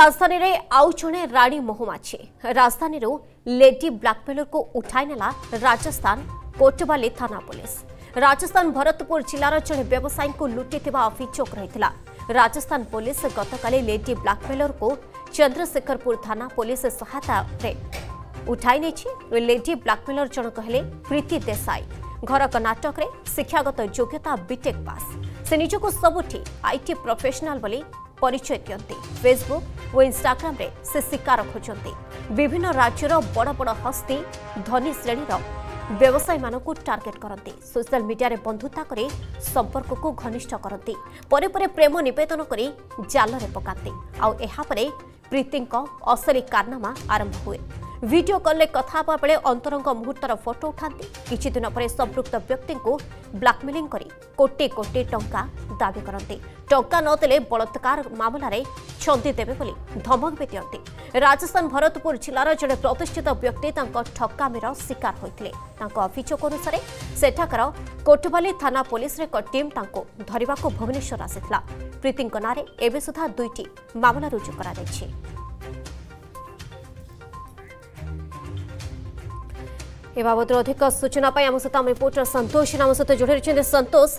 राजधानी रे आउ जड़े राणी महुमाछी राजधानी रो लेडी ब्लैकमेलर को उठाई नेला राजस्थान कोटवाली थाना पुलिस। राजस्थान भरतपुर जिलार जड़े व्यवसायी को लुटी अभियोग रही। राजस्थान पुलिस गतकाली लेडी ब्लैकमेलर को चंद्रशेखरपुर थाना पुलिस सहायता उठाई नहीं। लेडी ब्लैकमेलर जनक है प्रीति देसाई। घर कर्नाटक रे शिक्षागत योग्यता बीटेक पास। से निज को सबुठी आईटी प्रोफेशनल बोली परिचय दिखते। फेसबुक और इंस्टाग्राम रे से शिकार खोजते। विभिन्न राज्यर बड़ बड़ हस्ती धनी श्रेणीर व्यवसायी मानकु टार्गेट करते। सोशल मीडिया रे बंधुता करे संपर्क को घनिष्ठ करते। परे परे प्रेम निवेदन करे जाल रे पकाते। आउ एहा परे प्रीतिंको असली कारनामा आरंभ हुए। वीडियो कॉल कथा बेले अंतरंग मुहूर्तर फोटो उठाते। किछि दिन पर संपृक्त व्यक्ति को ब्लैकमेलिंग करी कोटी कोटी टंका दाबी करते। टंका न देले बलात्कार मामलार छंदी देवे बोली धमक भी दिखते। राजस्थान भरतपुर जिलार जड़े प्रतिष्ठित व्यक्ति ठकामीर शिकार होते। अभियोग अनुसार सेठाकर कोटवाली थाना पुलिस एक टीम धरने भुवनेश्वर आसीथिला। प्रीति नारे एबे सुधा 2टी मामला रुजु कराଯାଇଛି। ए बाबत अधिक सूचना आम सहित आम रिपोर्टर संतोष नाम सहित जोड़ी रही। संतोष,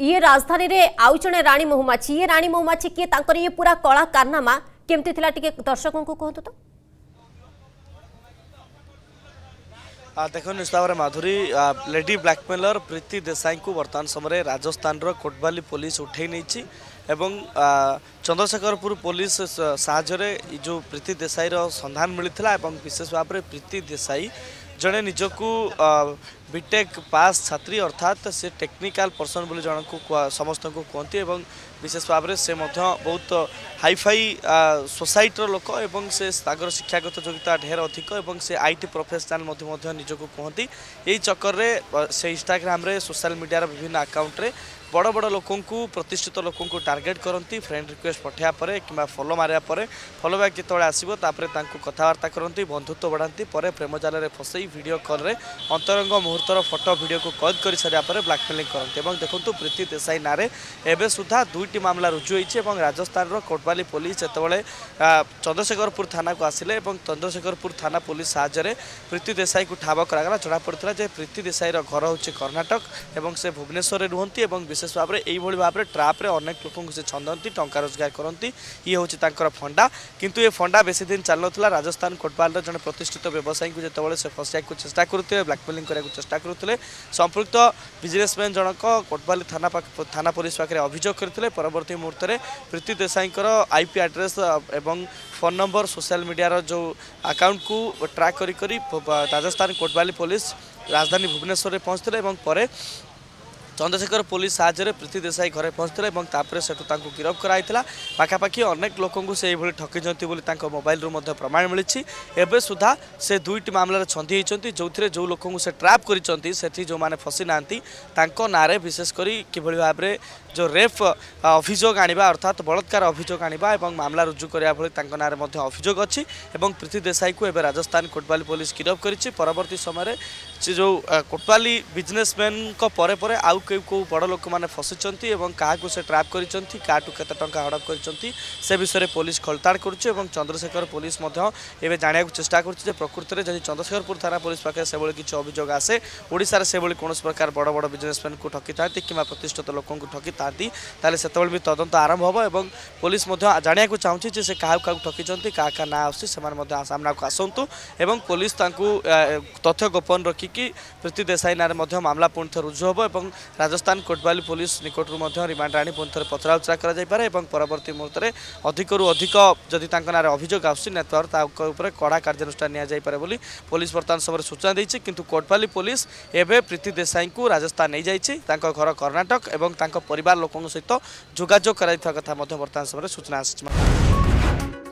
ये राजधानी रे आउ जड़े राणी महुमाछी, ये राणी महुमाछी किए, तांकर ये पूरा कला कारनामा केमती थिला टिके दर्शकों को कहतु तो। देखो निश्चित भाव में माधुरी, लेडी ब्लैकमेलर प्रीति देसाई को वर्तमान समय राजस्थान कोटवाली पुलिस उठे नहीं। चंद्रशेखरपुर पुलिस साहय जो प्रीति देसाई सन्धान मिलता एवं विशेष भाव में प्रीति देसाई जड़े निजकू बीटेक पास छात्री अर्थात से टेक्निकल पर्सन बोली जन समस्त को कहती। विशेष भाव में से बहुत हाईफाई सोसाइटर लोक एवं से तागर शिक्षागत योग्यता ढेर अधिक एवं से आईटी प्रोफेशनल निजकू कहती। यही चक्कर में से इंस्टाग्राम रे सोशल मीडिया रे विभिन्न अकाउंट रे बड़ बड़ लोकों को प्रतिष्ठित लोकों को टार्गेट करती। फ्रेंड रिक्वेस्ट पठा पर कि फॉलो मारे फॉलो बैक जो आसो तापर कथबार्ता करती बंधुत्व बढ़ाती पर प्रेम जाल में फसई वीडियो कॉल अंतरंग मुहूर्तर फोटो वीडियो को कैद कर सारापर ब्लैकमेलिंग करते। देखो प्रीति देसाई ना एवं सुधा 2टी मामला रुजु हो। राजस्थान कोटवाली पुलिस जितेबाला चंद्रशेखरपुर थाना को आसिले चंद्रशेखरपुर थाना पुलिस साहय प्रीति देसाई को ठाब कर जनापड़ा जे प्रीति देसाई घर हूँ कर्नाटक और से भुवनेश्वर रुहंती। विशेष भाव में यही भाव में ट्राप्रे अनेक लोक से छंदती टंका रोजगार करती। ये हूँ फंडा किंतु ये फंडा बेसी दिन चल ना। राजस्थान कोटवाल जन प्रतिष्ठित व्यवसायी को जितेबाला से फसैक चेस्टा करते ब्लैकमेलिंग करने चेष्टा करते। संपृक्त बिजनेसमैन जनक कोटवाली थाना पुलिस पाखे अभियोग करते। परवर्त मुहूर्त में प्रीति देसाई आईपी एड्रेस एवं फोन नंबर सोशल मीडिया जो अकाउंट को ट्रैक करी राजस्थान कोटवाली पुलिस राजधानी भुवनेश्वर में पहुंचते और पर चंद्रशेखर पुलिस साहय प्रीति देसाई घर पहुंचते और तापर से गिरफ्त कराइला। पखापाखि अनेक लोक से ठकी मोबाइल रू प्रमाण मिली। एवं सुधा से 2टी मामला छंदी होती जो थे जो लोक से ट्राप करती से जो मैंने फसी ना विशेषकर किभली भाव में जो रेप अभियोग आना अर्थात बलात्कार अभियोग आना मामला रुजु करने नारे अभियोग अच्छी। प्रीति देसाई को एवं राजस्थान कोटवाली पुलिस गिरफ्त कर परवर्ती समय जो कोटवाली बिजनेसमैन पर आउ के को बड़ लोक मैंने फसी और क्या से ट्राप कर टाँचा हड़प कर विषय में पुलिस खोलताड़ कर चंद्रशेखर पुलिस जाना चेषा कर प्रकृत में जब चंद्रशेखरपुर थाना पुलिस पाखे से किसी अभियोग आसे ओडिशा से कौन प्रकार बड़ बड़ बिजनेसमैन को ठकी था कि प्रतिष्ठित लोक ठकी था से तदंत आरंभ हो। पुलिस जाना चाहूँगी से क्या क्या ठकी क्या ना आसना को आसतु और पुलिस तथ्य गोपन रखिकी प्रीति देसाई नारे मामला पुण्य रुजु हो। राजस्थान कोटवाली पुलिस निकटू रिमांड आनी पुण् थे पचराउचरा करे परवर्त मुहूर्त में अधिकरू अधिक जदि नारे अभियोग आसवर कड़ा कार्यानुषान निपे बोली पुलिस बर्तमान समय सूचना देती। किंतु कोटवाली पुलिस एवं प्रीति देसाई को राजस्थान नहीं जाइए घर कर्नाटक और पर लोकों सहित जोगाजोग कराइथवा कथा वर्तमान समय सूचना आसी।